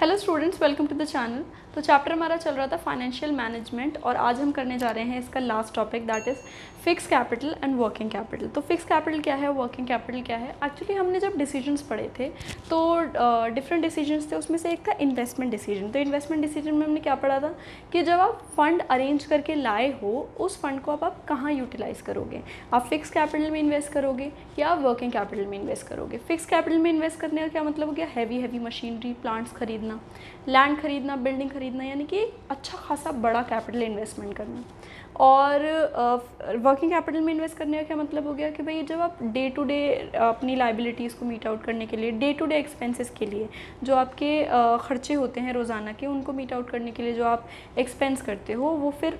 Hello students, welcome to the channel. तो chapter हमारा चल रहा था फाइनेंशियल मैनेजमेंट और आज हम करने जा रहे हैं इसका last topic, that is fix capital and working capital. तो फिक्स कैपिटल क्या है, वर्किंग कैपिटल क्या है? एक्चुअली हमने जब डिसीजंस पढ़े थे तो डिफरेंट डिसीजंस थे, उसमें से एक था इन्वेस्टमेंट डिसीजन। तो इन्वेस्टमेंट डिसीजन में हमने क्या पढ़ा था कि जब आप फंड अरेंज करके लाए हो, उस फंड को आप कहाँ यूटिलाइज़ करोगे? आप फिक्स कैपिटल में इन्वेस्ट करोगे या आप वर्किंग कैपिटल में इन्वेस्ट करोगे? फिक्स कैपिटल में इन्वेस्ट करने का क्या मतलब हो गया? हैवी मशीनरी, प्लांट्स खरीदना, लैंड खरीदना, बिल्डिंग खरीदना, यानी कि अच्छा खासा बड़ा कैपिटल इन्वेस्टमेंट करना। और वर्किंग कैपिटल में इन्वेस्ट करने का क्या मतलब हो गया कि भाई जब आप डे टू डे अपनी लाइबिलिटीज़ को मीट आउट करने के लिए, डे टू डे एक्सपेंसेस के लिए जो आपके खर्चे होते हैं रोज़ाना के, उनको मीट आउट करने के लिए जो आप एक्सपेंस करते हो, वो फिर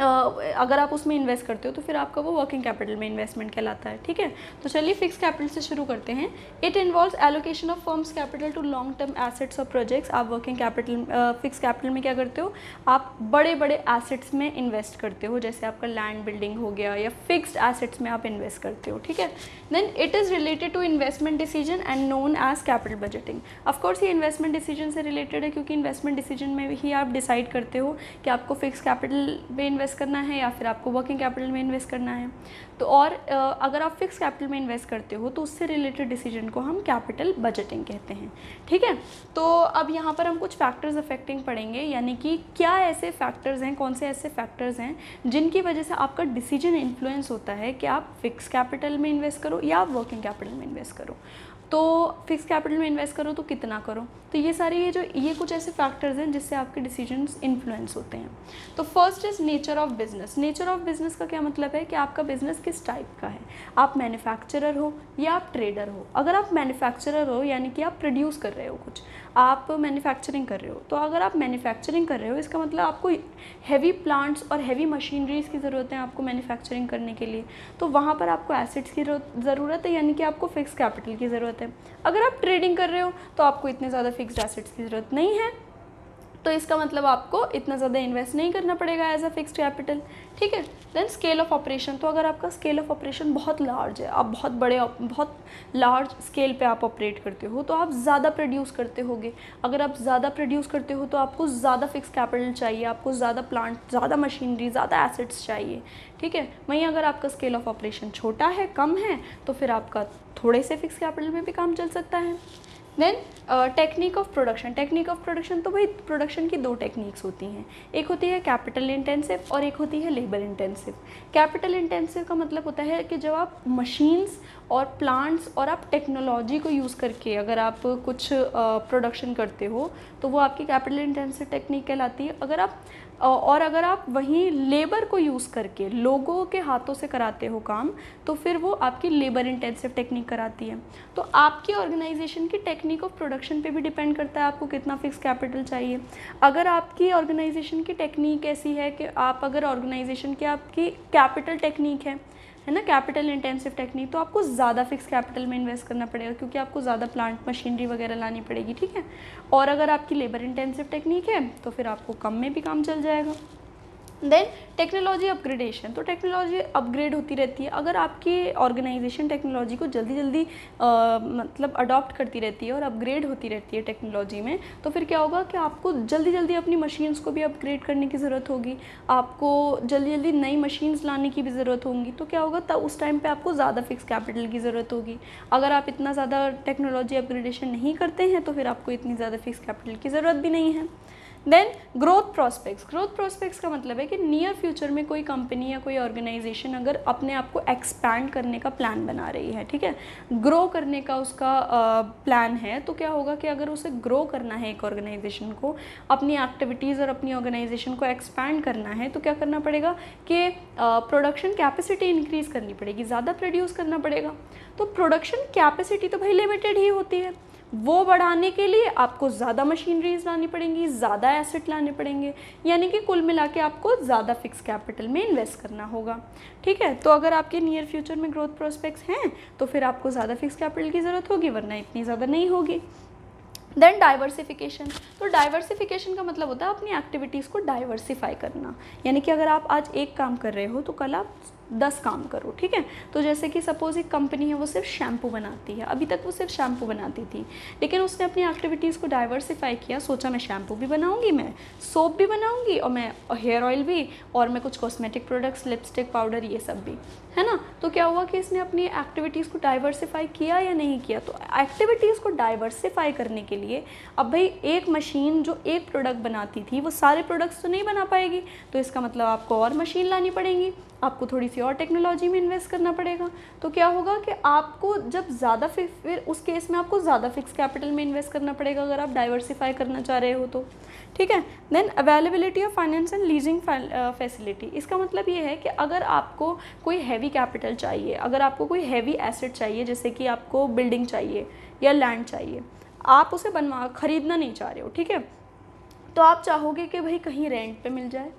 अगर आप उसमें इन्वेस्ट करते हो तो फिर आपका वो वर्किंग कैपिटल में इन्वेस्टमेंट कहलाता है। ठीक है, तो चलिए फिक्स कैपिटल से शुरू करते हैं। It involves allocation of firm's capital to long term assets और प्रोजेक्ट्स। आप वर्किंग कैपिटल, फिक्स कैपिटल में क्या करते हो? आप बड़े बड़े एसेट्स में इन्वेस्ट करते हो, जैसे आपका लैंड, बिल्डिंग हो गया, या फिक्स्ड एसेट्स में आप इन्वेस्ट करते हो। ठीक है, then it is related to investment decision and known as capital budgeting. Of course ये इन्वेस्टमेंट डिसीजन से रिलेटेड है, क्योंकि इन्वेस्टमेंट डिसीजन में ही आप डिसाइड करते हो कि आपको फिक्स कैपिटल में करना है या फिर आपको वर्किंग कैपिटल में इन्वेस्ट करना है। तो और अगर आप फिक्स कैपिटल में इन्वेस्ट करते हो तो उससे रिलेटेड डिसीजन को हम कैपिटल बजटिंग कहते हैं। ठीक है, तो अब यहाँ पर हम कुछ फैक्टर्स अफेक्टिंग पढ़ेंगे, यानी कि क्या ऐसे फैक्टर्स हैं, कौन से ऐसे फैक्टर्स हैं जिनकी वजह से आपका डिसीजन इन्फ्लुएंस होता है कि आप फिक्स कैपिटल में इन्वेस्ट करो या आप वर्किंग कैपिटल में इन्वेस्ट करो। तो फिक्स कैपिटल में इन्वेस्ट करो तो कितना करो? तो ये सारे ये कुछ ऐसे फैक्टर्स हैं जिससे आपके डिसीजंस इन्फ्लुएंस होते हैं। तो first is nature of business. Nature of business का क्या मतलब है कि आपका बिज़नेस किस टाइप का है? आप मैन्युफैक्चरर हो या आप ट्रेडर हो? अगर आप मैन्युफैक्चरर हो, यानी कि आप प्रोड्यूस कर रहे हो कुछ, आप मैन्युफैक्चरिंग कर रहे हो, तो अगर आप मैन्युफैक्चरिंग कर रहे हो, इसका मतलब आपको हैवी प्लांट्स और हैवी मशीनरीज़ की ज़रूरत है आपको मैन्युफैक्चरिंग करने के लिए, तो वहाँ पर आपको एसेट्स की ज़रूरत है, यानी कि आपको फिक्स कैपिटल की ज़रूरत है। अगर आप ट्रेडिंग कर रहे हो तो आपको इतने ज़्यादा फिक्स्ड एसेट्स की ज़रूरत नहीं है, तो इसका मतलब आपको इतना ज़्यादा इन्वेस्ट नहीं करना पड़ेगा एज अ फिक्स्ड कैपिटल। ठीक है, देन स्केल ऑफ ऑपरेशन। तो अगर आपका स्केल ऑफ ऑपरेशन बहुत लार्ज है, आप बहुत लार्ज स्केल पे आप ऑपरेट करते हो, तो आप ज़्यादा प्रोड्यूस करते होगे। अगर आप ज़्यादा प्रोड्यूस करते हो तो आपको ज़्यादा फिक्स कैपिटल चाहिए, आपको ज़्यादा प्लांट, ज़्यादा मशीनरी, ज़्यादा एसेट्स चाहिए। ठीक है, वहीं अगर आपका स्केल ऑफ ऑपरेशन छोटा है, कम है, तो फिर आपका थोड़े से फिक्स कैपिटल में भी काम चल सकता है। Then technique of production. Technique of production, तो भाई प्रोडक्शन की दो टेक्निक्स होती हैं, एक होती है कैपिटल इंटेंसिव और एक होती है लेबर इंटेंसिव। कैपिटल इंटेंसिव का मतलब होता है कि जब आप मशीन्स और प्लांट्स और आप टेक्नोलॉजी को यूज़ करके अगर आप कुछ प्रोडक्शन करते हो तो वो आपकी कैपिटल इंटेंसिव टेक्निक कहलाती है। अगर आप वहीं लेबर को यूज़ करके, लोगों के हाथों से कराते हो काम, तो फिर वो आपकी लेबर इंटेंसिव टेक्निक कराती है। तो आपकी ऑर्गेनाइजेशन की टेक्निक ऑफ प्रोडक्शन पे भी डिपेंड करता है आपको कितना फिक्स कैपिटल चाहिए। अगर आपकी ऑर्गेनाइजेशन की टेक्निक ऐसी है कि आप, अगर ऑर्गेनाइजेशन की आपकी कैपिटल टेक्निक है ना, कैपिटल इंटेंसिव टेक्निक, तो आपको ज़्यादा फिक्स कैपिटल में इन्वेस्ट करना पड़ेगा, क्योंकि आपको ज़्यादा प्लांट, मशीनरी वगैरह लानी पड़ेगी। ठीक है, और अगर आपकी लेबर इंटेंसिव टेक्निक है तो फिर आपको कम में भी काम चल जाएगा। Then technology upgradation. तो टेक्नोलॉजी अपग्रेड होती रहती है, अगर आपकी ऑर्गेनाइजेशन टेक्नोलॉजी को जल्दी मतलब अडॉप्ट करती रहती है और अपग्रेड होती रहती है टेक्नोलॉजी में, तो फिर क्या होगा कि आपको जल्दी अपनी मशीन्स को भी अपग्रेड करने की ज़रूरत होगी, आपको जल्दी नई मशीन्स लाने की भी ज़रूरत होगी। तो क्या होगा, तब उस टाइम पर आपको ज़्यादा फिक्स कैपिटल की ज़रूरत होगी। अगर आप इतना ज़्यादा टेक्नोलॉजी अपग्रेडेशन नहीं करते हैं तो फिर आपको इतनी ज़्यादा फिक्स कैपिटल की ज़रूरत भी नहीं है। Then growth prospects. Growth prospects का मतलब है कि नियर फ्यूचर में कोई कंपनी या कोई ऑर्गेनाइजेशन अगर अपने आप को एक्सपैंड करने का प्लान बना रही है, ठीक है, ग्रो करने का उसका प्लान है, तो क्या होगा कि अगर उसे ग्रो करना है, एक ऑर्गेनाइजेशन को अपनी एक्टिविटीज़ और अपनी ऑर्गेनाइजेशन को एक्सपैंड करना है, तो क्या करना पड़ेगा कि प्रोडक्शन कैपेसिटी इंक्रीज़ करनी पड़ेगी, ज़्यादा प्रोड्यूस करना पड़ेगा। तो प्रोडक्शन कैपेसिटी तो भाई लिमिटेड ही होती है, वो बढ़ाने के लिए आपको ज़्यादा मशीनरीज लानी पड़ेंगी, ज़्यादा एसेट लाने पड़ेंगे, यानी कि कुल मिला के आपको ज़्यादा फिक्स कैपिटल में इन्वेस्ट करना होगा। ठीक है, तो अगर आपके नियर फ्यूचर में ग्रोथ प्रोस्पेक्ट्स हैं तो फिर आपको ज़्यादा फिक्स कैपिटल की ज़रूरत होगी, वरना इतनी ज़्यादा नहीं होगी। Then diversification. तो डाइवर्सिफिकेशन का मतलब होता है अपनी एक्टिविटीज़ को डाइवर्सिफाई करना, यानी कि अगर आप आज एक काम कर रहे हो तो कल आप 10 काम करो, ठीक है। तो जैसे कि सपोज एक कंपनी है, वो सिर्फ शैम्पू बनाती है, अभी तक वो सिर्फ शैम्पू बनाती थी, लेकिन उसने अपनी एक्टिविटीज़ को डाइवर्सिफाई किया, सोचा मैं शैम्पू भी बनाऊंगी, मैं सोप भी बनाऊंगी, और मैं हेयर ऑयल भी, और मैं कुछ कॉस्मेटिक प्रोडक्ट्स, लिपस्टिक, पाउडर, ये सब भी, है ना। तो क्या हुआ कि इसने अपनी एक्टिविटीज़ को डाइवर्सिफाई किया या नहीं किया। तो एक्टिविटीज़ को डाइवर्सिफाई करने के लिए अब भाई एक मशीन जो एक प्रोडक्ट बनाती थी वो सारे प्रोडक्ट्स तो नहीं बना पाएगी, तो इसका मतलब आपको और मशीन लानी पड़ेगी, आपको थोड़ी सी और टेक्नोलॉजी में इन्वेस्ट करना पड़ेगा। तो क्या होगा कि आपको जब ज़्यादा फिर उस केस में आपको ज़्यादा फिक्स कैपिटल में इन्वेस्ट करना पड़ेगा अगर आप डाइवर्सिफाई करना चाह रहे हो तो, ठीक है। Then availability of finance and leasing facility, इसका मतलब ये है कि अगर आपको कोई हैवी कैपिटल चाहिए, अगर आपको कोई हैवी एसेट चाहिए, जैसे कि आपको बिल्डिंग चाहिए या लैंड चाहिए, आप उसे बनवा खरीदना नहीं चाह रहे हो, ठीक है, तो आप चाहोगे कि भाई कहीं रेंट पे मिल जाए,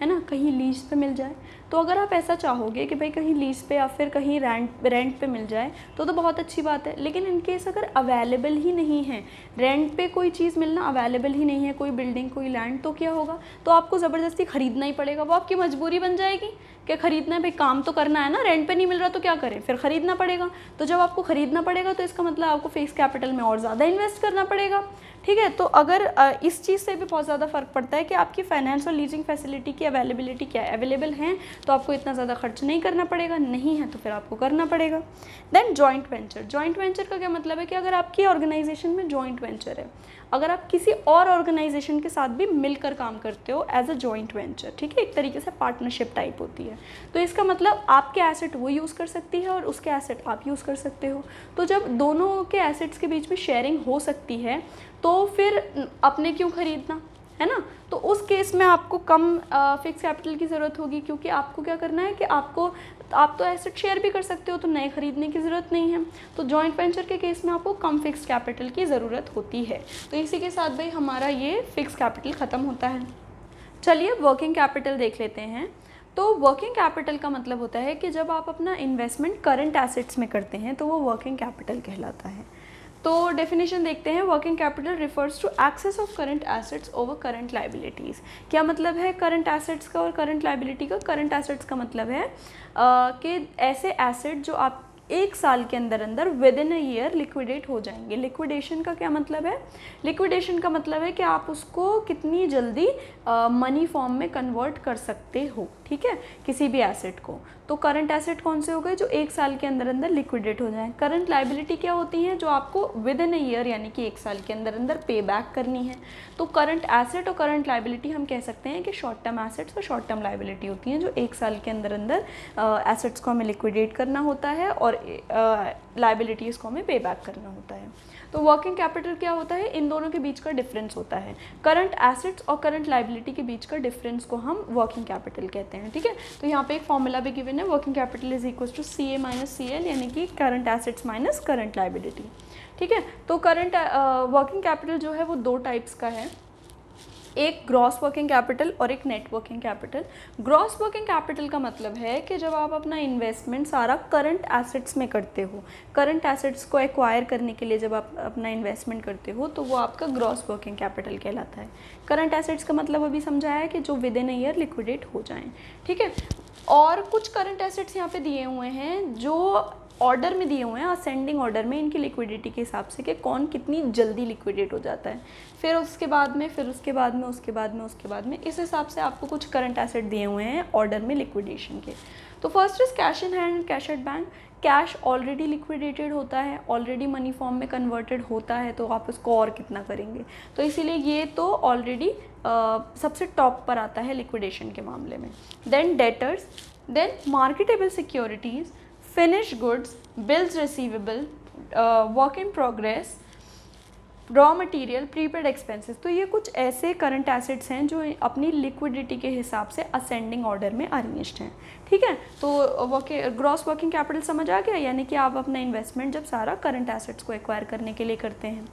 है ना, कहीं लीज पे मिल जाए। तो अगर आप ऐसा चाहोगे कि भाई कहीं लीज पे या फिर कहीं रेंट पे मिल जाए तो बहुत अच्छी बात है, लेकिन इन केस अगर अवेलेबल ही नहीं है, रेंट पे कोई चीज़ मिलना अवेलेबल ही नहीं है, कोई बिल्डिंग, कोई लैंड, तो क्या होगा, तो आपको ज़बरदस्ती खरीदना ही पड़ेगा। वो आपकी मजबूरी बन जाएगी कि खरीदना है भाई, काम तो करना है ना, रेंट पे नहीं मिल रहा तो क्या करें, फिर ख़रीदना पड़ेगा। तो जब आपको ख़रीदना पड़ेगा तो इसका मतलब आपको फिक्स कैपिटल में और ज़्यादा इन्वेस्ट करना पड़ेगा, ठीक है। तो अगर इस चीज़ से भी बहुत ज़्यादा फ़र्क पड़ता है कि आपकी फाइनेंस और लीजिंग फैसिलिटी की अवेलेबिलिटी क्या है, अवेलेबल हैं तो आपको इतना ज़्यादा खर्च नहीं करना पड़ेगा, नहीं है तो फिर आपको करना पड़ेगा। Then joint venture, joint venture का क्या मतलब है कि अगर आपकी ऑर्गेनाइजेशन में जॉइंट वेंचर है, अगर आप किसी और ऑर्गेनाइजेशन के साथ भी मिलकर काम करते हो एज अ जॉइंट वेंचर, ठीक है, एक तरीके से पार्टनरशिप टाइप होती है, तो इसका मतलब आपके एसेट वो यूज़ कर सकती है और उसके एसेट आप यूज़ कर सकते हो। तो जब दोनों के एसेट्स के बीच में शेयरिंग हो सकती है तो फिर अपने क्यों खरीदना, है ना। तो उस केस में आपको कम फिक्स कैपिटल की ज़रूरत होगी, क्योंकि आपको क्या करना है कि आपको आप तो एसेट शेयर भी कर सकते हो, तो नए ख़रीदने की ज़रूरत नहीं है। तो जॉइंट वेंचर के केस में आपको कम फिक्स कैपिटल की ज़रूरत होती है। तो इसी के साथ भाई हमारा ये फिक्स कैपिटल ख़त्म होता है। चलिए वर्किंग कैपिटल देख लेते हैं। तो वर्किंग कैपिटल का मतलब होता है कि जब आप अपना इन्वेस्टमेंट करंट एसेट्स में करते हैं तो वो वर्किंग कैपिटल कहलाता है। तो डेफिनेशन देखते हैं, working capital refers to excess of current assets over current liabilities. क्या मतलब है करंट एसेट्स का और करंट लायबिलिटी का। करंट एसेट्स का मतलब है कि ऐसे एसेट जो आप एक साल के अंदर अंदर within a year liquidate हो जाएंगे। लिक्विडेशन का क्या मतलब है, लिक्विडेशन का मतलब है कि आप उसको कितनी जल्दी मनी फॉर्म में कन्वर्ट कर सकते हो, ठीक है, किसी भी एसेट को। तो करंट एसेट कौन से हो गए जो एक साल के अंदर अंदर लिक्विडेट हो जाएं। करंट लायबिलिटी क्या होती हैं जो आपको विद इन अ ईयर यानी कि एक साल के अंदर अंदर पे बैक करनी है। तो करंट एसेट और करंट लायबिलिटी हम कह सकते हैं कि शॉर्ट टर्म एसेट्स और शॉर्ट टर्म लायबिलिटी होती हैं, जो एक साल के अंदर अंदर एसेट्स को हमें लिक्विडेट करना होता है और लायबिलिटीज़ को हमें पे बैक करना होता है। तो वर्किंग कैपिटल क्या होता है, इन दोनों के बीच का डिफरेंस होता है। करंट एसेट्स और करंट लायबिलिटी के बीच का डिफरेंस को हम वर्किंग कैपिटल कहते हैं, ठीक है। तो यहाँ पे एक फॉर्मूला भी गिवन है, working capital is equal to CA minus CL, यानी कि current assets minus current liability, ठीक है। तो करंट वर्किंग कैपिटल जो है वो दो टाइप्स का है, एक ग्रॉस वर्किंग कैपिटल और एक net working capital. Gross working capital का मतलब है कि जब आप अपना इन्वेस्टमेंट सारा करंट एसेट्स में करते हो, करंट एसेट्स को एक्वायर करने के लिए जब आप अपना इन्वेस्टमेंट करते हो तो वो आपका ग्रॉस वर्किंग कैपिटल कहलाता है। करंट एसेट्स का मतलब अभी समझाया है कि जो within a year liquidate हो जाएँ, ठीक है। और कुछ करंट एसेट्स यहाँ पे दिए हुए हैं जो ऑर्डर में दिए हुए हैं, असेंडिंग ऑर्डर में, इनकी लिक्विडिटी के हिसाब से कि कौन कितनी जल्दी लिक्विडेट हो जाता है, फिर उसके बाद में, फिर उसके बाद में, उसके बाद में, उसके बाद में, इस हिसाब से आपको कुछ करंट एसेट दिए हुए हैं ऑर्डर में लिक्विडेशन के। तो first is cash in hand, cash at bank. Cash already liquidated होता है, ऑलरेडी मनी फॉर्म में कन्वर्टेड होता है, तो आप उसको और कितना करेंगे। तो इसीलिए ये तो ऑलरेडी सबसे टॉप पर आता है लिक्विडेशन के मामले में। Then debtors, then marketable securities, finish goods, bills receivable, work in progress, raw material, prepaid expenses. तो ये कुछ ऐसे करंट एसेट्स हैं जो अपनी लिक्विडिटी के हिसाब से असेंडिंग ऑर्डर में अरेंज्ड हैं, ठीक है। तो ग्रॉस वर्किंग कैपिटल समझ आ गया, यानी कि आप अपना इन्वेस्टमेंट जब सारा करंट एसेट्स को एक्वायर करने के लिए करते हैं।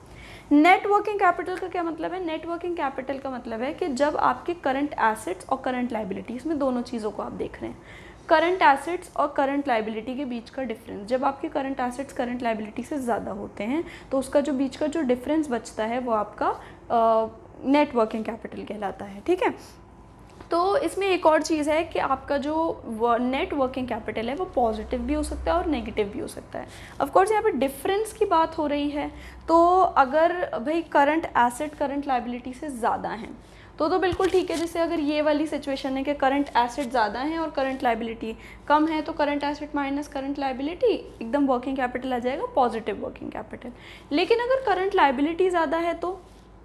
नेट वर्किंग कैपिटल का क्या मतलब है, नेट वर्किंग कैपिटल का मतलब है कि जब आपके करंट एसेट्स और करंट लायबिलिटीज़ में दोनों चीज़ों को आप देख रहे हैं, करंट एसेट्स और करंट लायबिलिटी के बीच का डिफरेंस, जब आपके करंट एसेट्स करंट लायबिलिटी से ज़्यादा होते हैं तो उसका जो बीच का जो डिफरेंस बचता है वो आपका नेट वर्किंग कैपिटल कहलाता है, ठीक है। तो इसमें एक और चीज़ है कि आपका जो नेट वर्किंग कैपिटल है वो पॉजिटिव भी हो सकता है और नेगेटिव भी हो सकता है। ऑफ कोर्स यहाँ पे डिफरेंस की बात हो रही है, तो अगर भाई करंट एसेट करंट लायबिलिटी से ज़्यादा हैं तो बिल्कुल ठीक है। जैसे अगर ये वाली सिचुएशन है कि करंट एसेट ज़्यादा हैं और करंट लायबिलिटी कम है, तो current asset minus current liability एकदम वर्किंग कैपिटल आ जाएगा, पॉजिटिव वर्किंग कैपिटल। लेकिन अगर करंट लायबिलिटी ज़्यादा है तो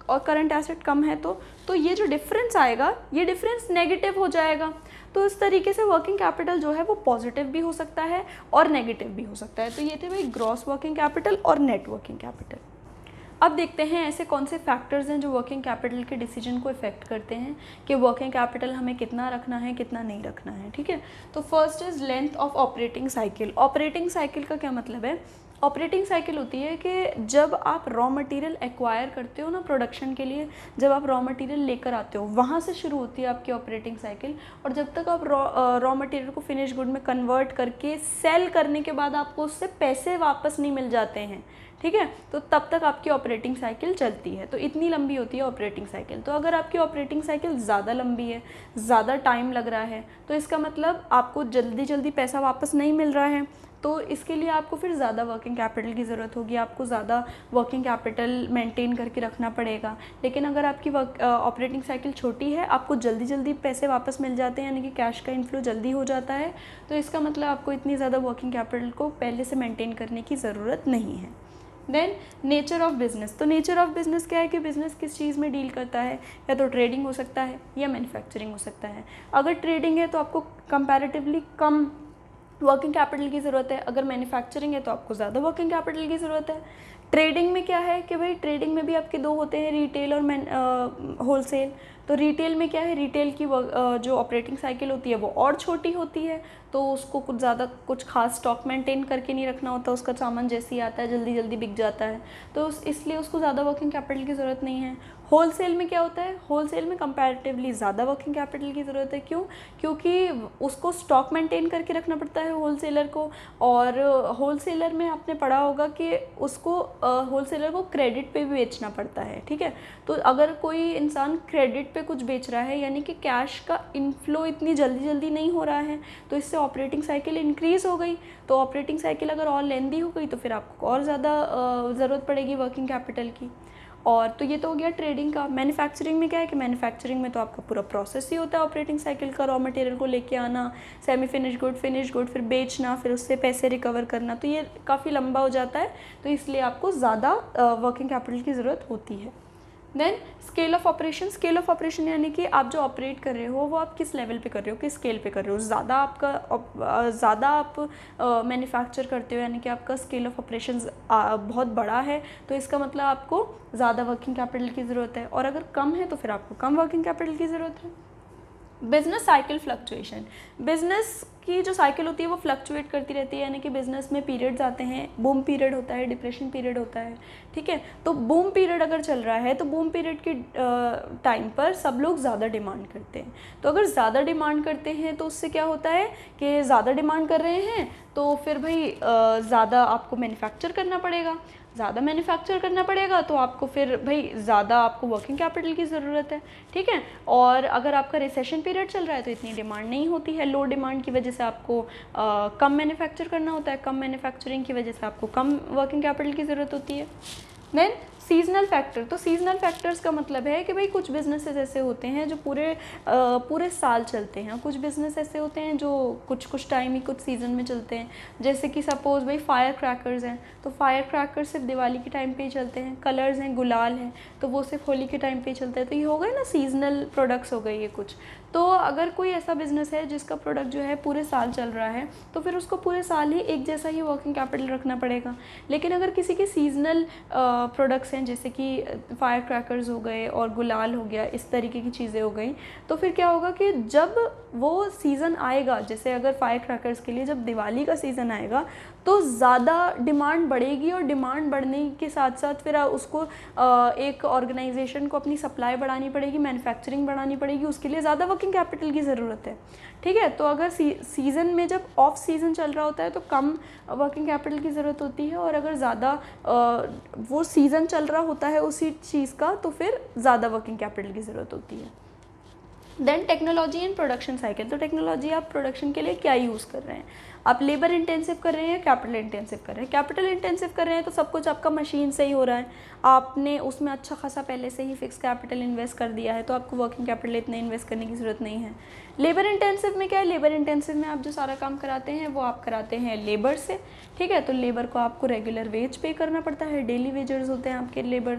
और करंट एसेट कम है तो ये जो डिफरेंस आएगा ये डिफरेंस नेगेटिव हो जाएगा। तो इस तरीके से वर्किंग कैपिटल जो है वो पॉजिटिव भी हो सकता है और नेगेटिव भी हो सकता है। तो ये थे भाई ग्रॉस वर्किंग कैपिटल और नेट वर्किंग कैपिटल। अब देखते हैं ऐसे कौन से फैक्टर्स हैं जो वर्किंग कैपिटल के डिसीजन को इफेक्ट करते हैं कि वर्किंग कैपिटल हमें कितना रखना है कितना नहीं रखना है, ठीक है। तो first is length of operating cycle. Operating cycle का क्या मतलब है? ऑपरेटिंग साइकिल होती है कि जब आप रॉ मटेरियल एक्वायर करते हो ना प्रोडक्शन के लिए, जब आप रॉ मटेरियल लेकर आते हो वहाँ से शुरू होती है आपकी ऑपरेटिंग साइकिल, और जब तक आप रॉ मटेरियल को फिनिश गुड में कन्वर्ट करके सेल करने के बाद आपको उससे पैसे वापस नहीं मिल जाते हैं, ठीक है, तो तब तक आपकी ऑपरेटिंग साइकिल चलती है। तो इतनी लंबी होती है ऑपरेटिंग साइकिल। तो अगर आपकी ऑपरेटिंग साइकिल ज़्यादा लंबी है, ज़्यादा टाइम लग रहा है, तो इसका मतलब आपको जल्दी जल्दी पैसा वापस नहीं मिल रहा है। तो इसके लिए आपको फिर ज़्यादा वर्किंग कैपिटल की ज़रूरत होगी, आपको ज़्यादा वर्किंग कैपिटल मेंटेन करके रखना पड़ेगा। लेकिन अगर आपकी ऑपरेटिंग साइकिल छोटी है, आपको जल्दी जल्दी पैसे वापस मिल जाते हैं, यानी कि कैश का इनफ्लो जल्दी हो जाता है, तो इसका मतलब आपको इतनी ज़्यादा वर्किंग कैपिटल को पहले से मेंटेन करने की ज़रूरत नहीं है। Then nature of business. तो नेचर ऑफ़ बिज़नेस क्या है कि बिज़नेस किस चीज़ में डील करता है, या तो ट्रेडिंग हो सकता है या मैन्युफैक्चरिंग हो सकता है। अगर ट्रेडिंग है तो आपको कंपैरेटिवली कम वर्किंग कैपिटल की ज़रूरत है, अगर मैन्युफैक्चरिंग है तो आपको ज़्यादा वर्किंग कैपिटल की ज़रूरत है। ट्रेडिंग में क्या है कि भाई ट्रेडिंग में भी आपके दो होते हैं, रिटेल और होलसेल। तो रिटेल में क्या है, रिटेल की जो ऑपरेटिंग साइकिल होती है वो और छोटी होती है, तो उसको कुछ ज़्यादा कुछ खास स्टॉक मेंटेन करके नहीं रखना होता, उसका सामान जैसे ही आता है जल्दी जल्दी बिक जाता है, तो इसलिए उसको ज़्यादा वर्किंग कैपिटल की ज़रूरत नहीं है। होलसेल में क्या होता है, होलसेल में कंपैरेटिवली ज़्यादा वर्किंग कैपिटल की ज़रूरत है। क्यों? क्योंकि उसको स्टॉक मेंटेन करके रखना पड़ता है होलसेलर को, और होलसेलर में आपने पढ़ा होगा कि उसको होलसेलर को क्रेडिट पे भी बेचना पड़ता है, ठीक है। तो अगर कोई इंसान क्रेडिट पे कुछ बेच रहा है, यानी कि कैश का इनफ्लो इतनी जल्दी जल्दी नहीं हो रहा है, तो इससे ऑपरेटिंग साइकिल इंक्रीज़ हो गई। तो ऑपरेटिंग साइकिल अगर और लेंदी हो गई तो फिर आपको और ज़्यादा ज़रूरत पड़ेगी वर्किंग कैपिटल की। और तो ये तो हो गया ट्रेडिंग का। मैन्युफैक्चरिंग में क्या है कि मैन्युफैक्चरिंग में तो आपका पूरा प्रोसेस ही होता है ऑपरेटिंग साइकिल का, रॉ मटेरियल को लेके आना, सेमी फिनिश गुड फिर बेचना, फिर उससे पैसे रिकवर करना, तो ये काफ़ी लंबा हो जाता है, तो इसलिए आपको ज़्यादा वर्किंग कैपिटल की ज़रूरत होती है। Then scale of operation. Scale of operation यानी कि आप जो ऑपरेट कर रहे हो वो आप किस लेवल पे कर रहे हो, किस स्केल पे कर रहे हो। ज़्यादा आप मैन्युफैक्चर करते हो, यानी कि आपका स्केल ऑफ ऑपरेशन बहुत बड़ा है, तो इसका मतलब आपको ज़्यादा वर्किंग कैपिटल की ज़रूरत है, और अगर कम है तो फिर आपको कम वर्किंग कैपिटल की ज़रूरत है। Business cycle fluctuation. बिज़नेस की जो साइकिल होती है वो फ्लक्चुएट करती रहती है, यानी कि बिज़नेस में पीरियड्स आते हैं, बूम पीरियड होता है, डिप्रेशन पीरियड होता है, ठीक है। तो बूम पीरियड अगर चल रहा है तो बूम पीरियड के टाइम पर सब लोग ज़्यादा डिमांड करते हैं, तो अगर ज़्यादा डिमांड करते हैं तो उससे क्या होता है कि ज़्यादा डिमांड कर रहे हैं तो फिर भाई ज़्यादा आपको मैन्युफैक्चर करना पड़ेगा, ज़्यादा मैन्युफैक्चर करना पड़ेगा तो आपको फिर भाई ज़्यादा आपको वर्किंग कैपिटल की ज़रूरत है, ठीक है। और अगर आपका रिसेशन पीरियड चल रहा है तो इतनी डिमांड नहीं होती है, लो डिमांड की वजह से आपको कम मैन्युफैक्चर करना होता है, कम मैन्युफैक्चरिंग की वजह से आपको कम वर्किंग कैपिटल की ज़रूरत होती है। Then seasonal factor. तो सीजनल फैक्टर्स का मतलब है कि भाई कुछ बिज़नेसेस ऐसे होते हैं जो पूरे साल चलते हैं, कुछ बिज़नेस ऐसे होते हैं जो कुछ टाइम ही कुछ सीज़न में चलते हैं। जैसे कि सपोज़ भाई फायर क्रैकर्स हैं, तो फायर क्रैकर्स सिर्फ दिवाली के टाइम पे ही चलते हैं, कलर्स हैं, गुलाल हैं, तो वो सिर्फ होली के टाइम पे ही चलते हैं। तो ये हो गए ना सीजनल प्रोडक्ट्स हो गए ये कुछ। तो अगर कोई ऐसा बिज़नेस है जिसका प्रोडक्ट जो है पूरे साल चल रहा है तो फिर उसको पूरे साल ही एक जैसा ही वर्किंग कैपिटल रखना पड़ेगा। लेकिन अगर किसी के सीजनल प्रोडक्ट्स हैं जैसे कि फायर क्रैकर्स हो गए और गुलाल हो गया, इस तरीके की चीज़ें हो गई, तो फिर क्या होगा कि जब वो सीज़न आएगा, जैसे अगर फायर क्रैकर्स के लिए जब दिवाली का सीज़न आएगा तो ज़्यादा डिमांड बढ़ेगी, और डिमांड बढ़ने के साथ साथ फिर उसको एक ऑर्गेनाइजेशन को अपनी सप्लाई बढ़ानी पड़ेगी, मैन्युफैक्चरिंग बढ़ानी पड़ेगी, उसके लिए ज़्यादा वर्किंग कैपिटल की ज़रूरत है, ठीक है। तो अगर सीज़न में जब ऑफ सीज़न चल रहा होता है तो कम वर्किंग कैपिटल की ज़रूरत होती है, और अगर ज़्यादा वो सीज़न चल रहा होता है उसी चीज़ का तो फिर ज़्यादा वर्किंग कैपिटल की ज़रूरत होती है। Then technology in production cycle, तो टेक्नोलॉजी आप प्रोडक्शन के लिए क्या यूज़ कर रहे हैं, आप लेबर इंटेंसिव कर रहे हैं या कैपिटल इंटेंसिव कर रहे हैं। कैपिटल इंटेंसिव कर रहे हैं तो सब कुछ आपका मशीन से ही हो रहा है, आपने उसमें अच्छा खासा पहले से ही फिक्स कैपिटल इन्वेस्ट कर दिया है तो आपको वर्किंग कैपिटल इतने इन्वेस्ट करने की ज़रूरत नहीं है। लेबर इंटेंसिव में क्या है, लेबर इंटेंसिव में आप जो सारा काम कराते हैं वो आप कराते हैं लेबर से, ठीक है। तो लेबर को आपको रेगुलर वेज पे करना पड़ता है, डेली वेजर्स होते हैं आपके लेबर,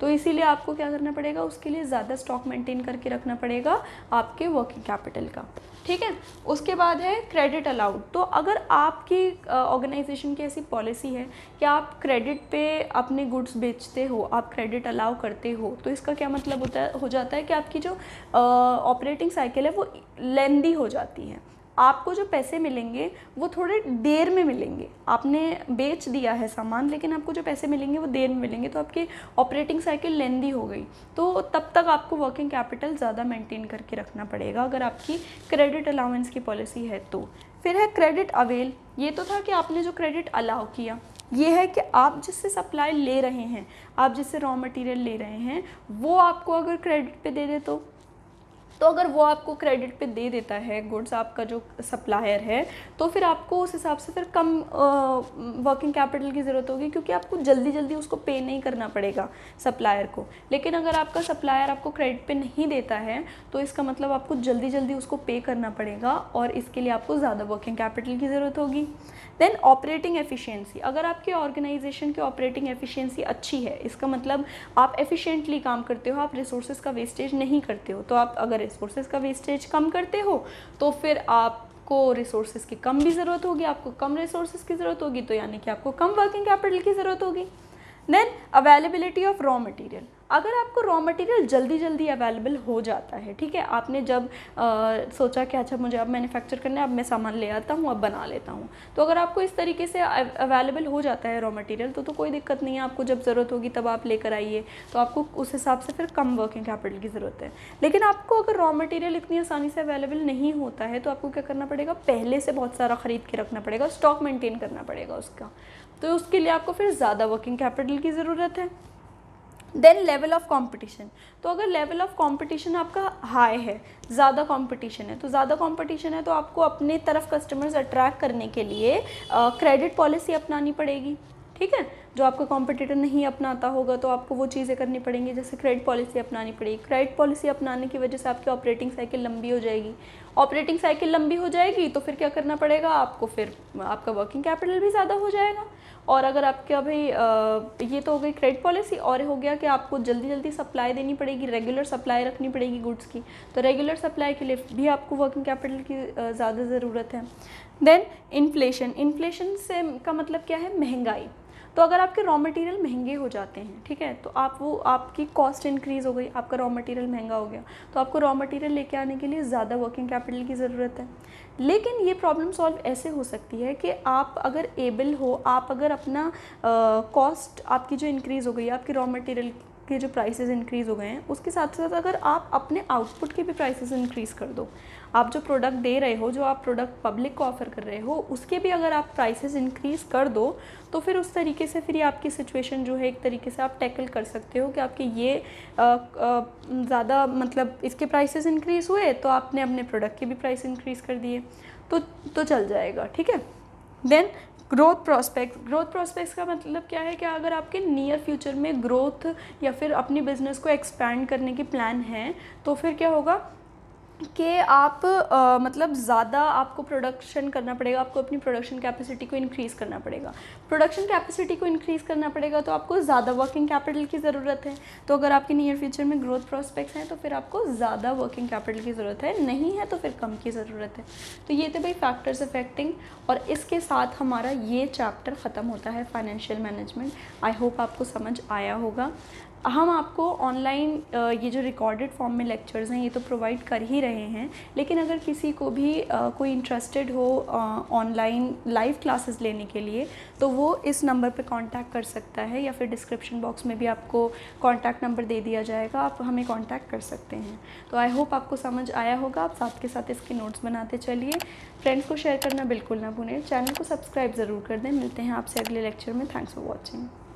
तो इसीलिए आपको क्या करना पड़ेगा, उसके लिए ज़्यादा स्टॉक मेंटेन करके रखना पड़ेगा आपके वर्किंग कैपिटल का, ठीक है। उसके बाद है क्रेडिट अलाउड, तो अगर आपकी ऑर्गेनाइजेशन की ऐसी पॉलिसी है कि आप क्रेडिट पे अपने गुड्स बेचते हो, आप क्रेडिट अलाउ करते हो, तो इसका क्या मतलब होता है, हो जाता है कि आपकी जो ऑपरेटिंग साइकिल है वो लेंदी हो जाती है। आपको जो पैसे मिलेंगे वो थोड़े देर में मिलेंगे, आपने बेच दिया है सामान लेकिन आपको जो पैसे मिलेंगे वो देर में मिलेंगे, तो आपकी ऑपरेटिंग साइकिल लेंदी हो गई। तो तब तक आपको वर्किंग कैपिटल ज़्यादा मेंटेन करके रखना पड़ेगा अगर आपकी क्रेडिट अलाउंस की पॉलिसी है तो। फिर है क्रेडिट अवेल, ये तो था कि आपने जो क्रेडिट अलाउ किया, ये है कि आप जिससे सप्लाई ले रहे हैं, आप जिससे रॉ मटेरियल ले रहे हैं वो आपको अगर क्रेडिट पे दे दे तो अगर वो आपको क्रेडिट पे दे देता है गुड्स आपका जो सप्लायर है, तो फिर आपको उस हिसाब से फिर कम वर्किंग कैपिटल की ज़रूरत होगी, क्योंकि आपको जल्दी जल्दी उसको पे नहीं करना पड़ेगा सप्लायर को। लेकिन अगर आपका सप्लायर आपको क्रेडिट पे नहीं देता है तो इसका मतलब आपको जल्दी जल्दी उसको पे करना पड़ेगा और इसके लिए आपको ज़्यादा वर्किंग कैपिटल की ज़रूरत होगी। देन ऑपरेटिंग एफिशिएंसी, अगर आपके ऑर्गेनाइजेशन की ऑपरेटिंग एफिशिएंसी अच्छी है, इसका मतलब आप एफिशिएंटली काम करते हो, आप रिसोर्सेज का वेस्टेज नहीं करते हो, तो आप अगर रिसोर्सेज का वेस्टेज कम करते हो तो फिर आपको रिसोर्सेज की कम भी ज़रूरत होगी, आपको कम रिसोर्सेज की ज़रूरत होगी तो यानी कि आपको कम वर्किंग कैपिटल की ज़रूरत होगी। Then availability of raw material, अगर आपको रॉ मटेरियल जल्दी जल्दी अवेलेबल हो जाता है, ठीक है, आपने जब सोचा कि अच्छा मुझे अब मैन्युफैक्चर करना है, अब मैं सामान ले आता हूँ, अब बना लेता हूँ, तो अगर आपको इस तरीके से अवेलेबल हो जाता है रॉ मटेरियल तो कोई दिक्कत नहीं है, आपको जब ज़रूरत होगी तब आप लेकर आइए, तो आपको उस हिसाब से फिर कम वर्किंग कैपिटल की ज़रूरत है। लेकिन आपको अगर रॉ मटेरियल इतनी आसानी से अवेलेबल नहीं होता है तो आपको क्या करना पड़ेगा, पहले से बहुत सारा ख़रीद के रखना पड़ेगा, स्टॉक मेंटेन करना पड़ेगा उसका, तो उसके लिए आपको फिर ज़्यादा वर्किंग कैपिटल की ज़रूरत है। देन लेवल ऑफ़ कंपटीशन, तो अगर लेवल ऑफ़ कंपटीशन आपका हाई है, ज़्यादा कंपटीशन है, तो ज़्यादा कंपटीशन है तो आपको अपने तरफ कस्टमर्स अट्रैक्ट करने के लिए क्रेडिट पॉलिसी अपनानी पड़ेगी, ठीक है। जो आपका कॉम्पिटिटर नहीं अपनाता होगा तो आपको वो चीज़ें करनी पड़ेंगी, जैसे क्रेडिट पॉलिसी अपनानी पड़ेगी। क्रेडिट पॉलिसी अपनाने की वजह से आपकी ऑपरेटिंग साइकिल लंबी हो जाएगी, ऑपरेटिंग साइकिल लंबी हो जाएगी तो फिर क्या करना पड़ेगा आपको, फिर आपका वर्किंग कैपिटल भी ज़्यादा हो जाएगा। और अगर आपके अभी ये तो हो गई क्रेडिट पॉलिसी, और हो गया कि आपको जल्दी जल्दी सप्लाई देनी पड़ेगी, रेगुलर सप्लाई रखनी पड़ेगी गुड्स की, तो रेगुलर सप्लाई के लिए भी आपको वर्किंग कैपिटल की ज़्यादा ज़रूरत है। देन इन्फ्लेशन, इन्फ्लेशन से का मतलब क्या है, महंगाई। तो अगर आपके रॉ मटेरियल महंगे हो जाते हैं, ठीक है, तो आप वो आपकी कॉस्ट इंक्रीज़ हो गई, आपका रॉ मटेरियल महंगा हो गया, तो आपको रॉ मटेरियल लेके आने के लिए ज़्यादा वर्किंग कैपिटल की ज़रूरत है। लेकिन ये प्रॉब्लम सॉल्व ऐसे हो सकती है कि आप अगर एबल हो, आप अगर अपना कॉस्ट आपकी जो इंक्रीज़ हो गई, आपके रॉ मटेरियल के जो प्राइसेस इंक्रीज़ हो गए हैं, उसके साथ साथ अगर आप अपने आउटपुट के भी प्राइसेस इंक्रीज़ कर दो, आप जो प्रोडक्ट दे रहे हो, जो आप प्रोडक्ट पब्लिक को ऑफ़र कर रहे हो, उसके भी अगर आप प्राइसेस इंक्रीज़ कर दो तो फिर उस तरीके से फिर ये आपकी सिचुएशन जो है एक तरीके से आप टैकल कर सकते हो कि आपके ये ज़्यादा मतलब इसके प्राइसेस इंक्रीज़ हुए तो आपने अपने प्रोडक्ट के भी प्राइस इंक्रीज़ कर दिए तो चल जाएगा, ठीक है। देन ग्रोथ प्रोस्पेक्ट्स का मतलब क्या है कि अगर आपके नियर फ्यूचर में ग्रोथ या फिर अपनी बिज़नेस को एक्सपैंड करने की प्लान है तो फिर क्या होगा कि आप मतलब ज़्यादा आपको प्रोडक्शन करना पड़ेगा, आपको अपनी प्रोडक्शन कैपेसिटी को इंक्रीज़ करना पड़ेगा। प्रोडक्शन कैपेसिटी को इंक्रीज़ करना पड़ेगा तो आपको ज़्यादा वर्किंग कैपिटल की ज़रूरत है, तो अगर आपके नियर फ्यूचर में ग्रोथ प्रोस्पेक्ट्स हैं तो फिर आपको ज़्यादा वर्किंग कैपिटल की ज़रूरत है, नहीं है तो फिर कम की ज़रूरत है। तो ये थे भाई फैक्टर्स अफेक्टिंग, और इसके साथ हमारा ये चैप्टर ख़त्म होता है फाइनेंशियल मैनेजमेंट। आई होप आपको समझ आया होगा। हम आपको ऑनलाइन ये जो रिकॉर्डेड फॉर्म में लेक्चर्स हैं ये तो प्रोवाइड कर ही रहे हैं, लेकिन अगर किसी को भी कोई इंटरेस्टेड हो ऑनलाइन लाइव क्लासेस लेने के लिए तो वो इस नंबर पे कांटेक्ट कर सकता है, या फिर डिस्क्रिप्शन बॉक्स में भी आपको कांटेक्ट नंबर दे दिया जाएगा, आप हमें कांटेक्ट कर सकते हैं। तो आई होप आपको समझ आया होगा। आप साथ के साथ इसके नोट्स बनाते चलिए, फ्रेंड्स को शेयर करना बिल्कुल ना भूलें, चैनल को सब्सक्राइब ज़रूर कर दें। मिलते हैं आपसे अगले लेक्चर में। Thanks for watching.